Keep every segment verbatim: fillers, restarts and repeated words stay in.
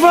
was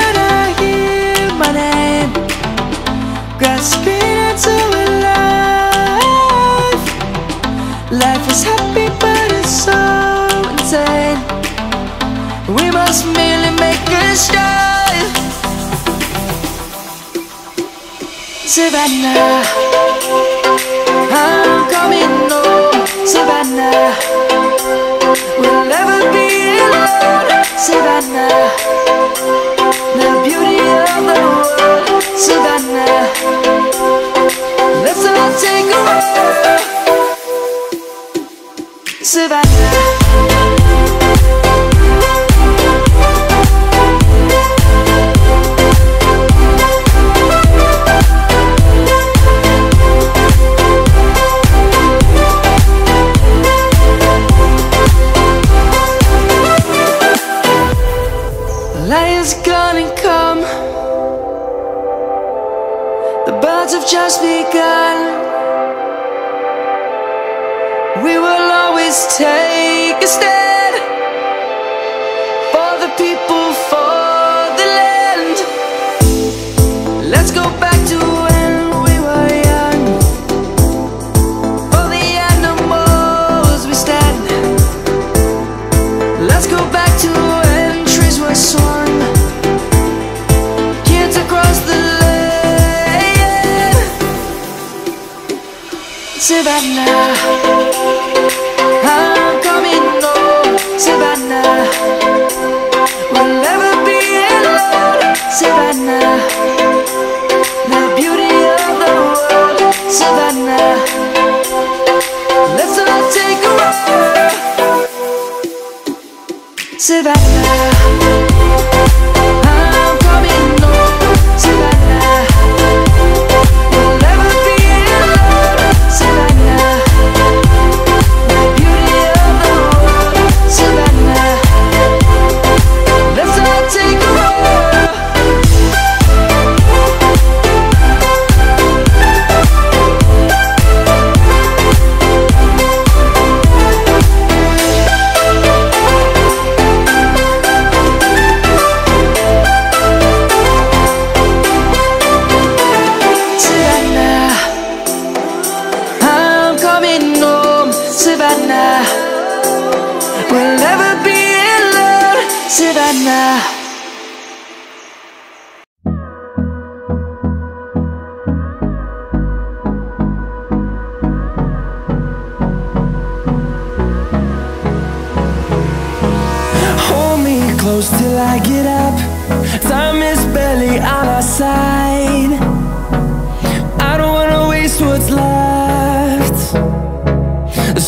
and I hear my name, grasping into a life. Life is happy but it's so insane. We must merely make a start. Savannah, I'm coming home. Savannah, we'll never be alone. Savannah, the beauty of the world. Savannah, let's all take a walk. Savannah. Light is gonna come. The birds have just begun. We will always take a stand for the people, for the land. Let's go back to when we were young. For the animals we stand. Let's go back to when trees were swung. Savannah, I'm coming home. Savannah, we'll never be alone. Savannah, the beauty of the world. Savannah, let's all take a walk. Savannah. Savannah, we'll never be alone. Savannah. Hold me close till I get up. Time is barely on our side. I don't wanna waste what's left. The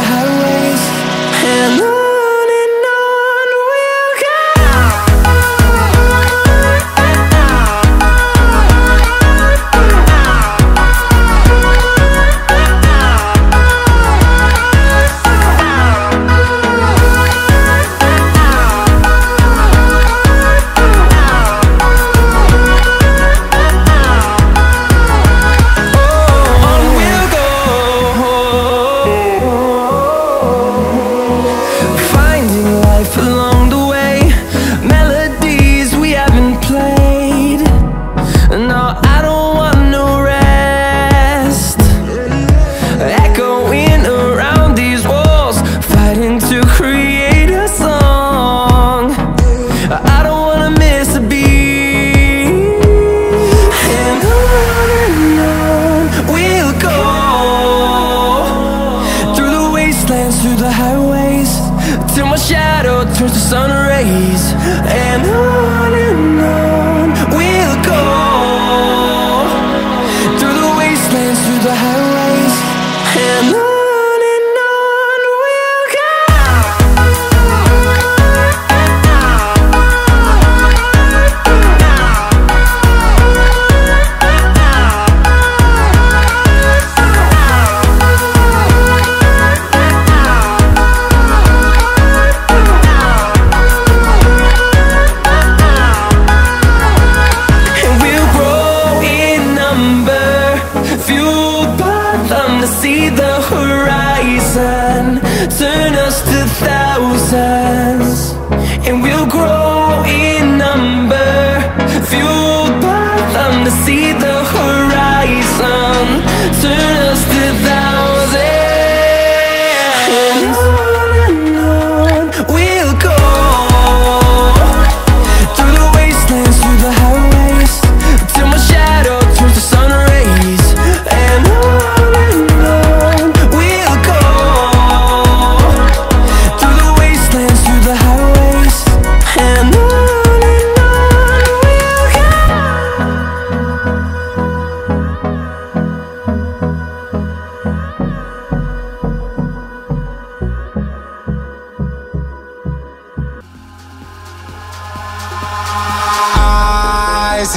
highways. wastelands through the highways, till my shadow turns to sun rays, and on and on we'll go. Through the wastelands, through the highways, and on. See the horizon, turn us to thousands, and we'll grow in number, fueled by them to see the horizon, turn us to thousands, and on and on we'll go, through the wastelands, through the highways, till my shadow turns to sun rays, and on and eyes